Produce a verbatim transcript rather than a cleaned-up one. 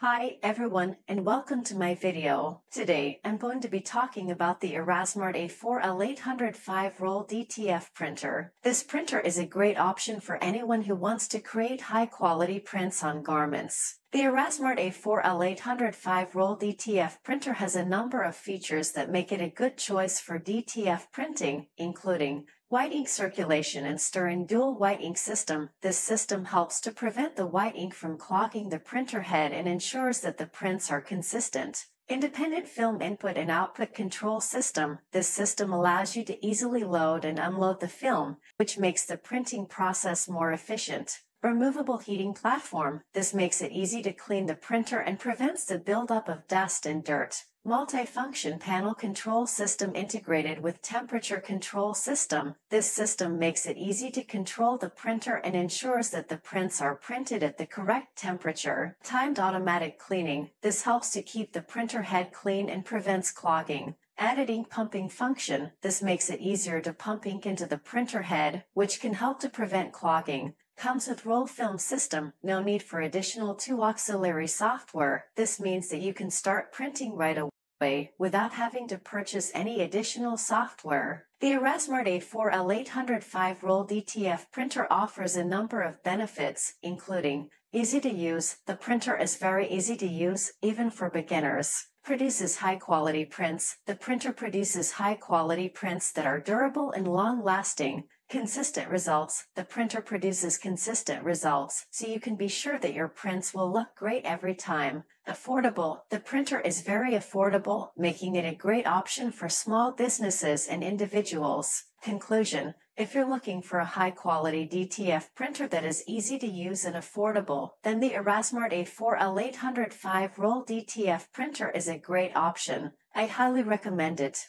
Hi everyone and welcome to my video. Today I'm going to be talking about the EraSmart A four L eight oh five Roll D T F printer. This printer is a great option for anyone who wants to create high quality prints on garments. The EraSmart A four L eight oh five Roll D T F printer has a number of features that make it a good choice for D T F printing, including white ink circulation and stirring dual white ink system. This system helps to prevent the white ink from clogging the printer head and ensures that the prints are consistent. Independent film input and output control system. This system allows you to easily load and unload the film, which makes the printing process more efficient. Removable heating platform. This makes it easy to clean the printer and prevents the buildup of dust and dirt. Multifunction panel control system integrated with temperature control system. This system makes it easy to control the printer and ensures that the prints are printed at the correct temperature. Timed automatic cleaning. This helps to keep the printer head clean and prevents clogging. Added ink pumping function. This makes it easier to pump ink into the printer head, which can help to prevent clogging. Comes with roll film system, no need for additional two auxiliary software. This means that you can start printing right away without having to purchase any additional software. The EraSmart A four L eight oh five Roll D T F printer offers a number of benefits, including easy to use. The printer is very easy to use, even for beginners. Produces high-quality prints. The printer produces high-quality prints that are durable and long-lasting. Consistent results. The printer produces consistent results, so you can be sure that your prints will look great every time. Affordable. The printer is very affordable, making it a great option for small businesses and individuals. Conclusion. If you're looking for a high-quality D T F printer that is easy to use and affordable, then the EraSmart A four L eight oh five Roll D T F printer is a great option. I highly recommend it.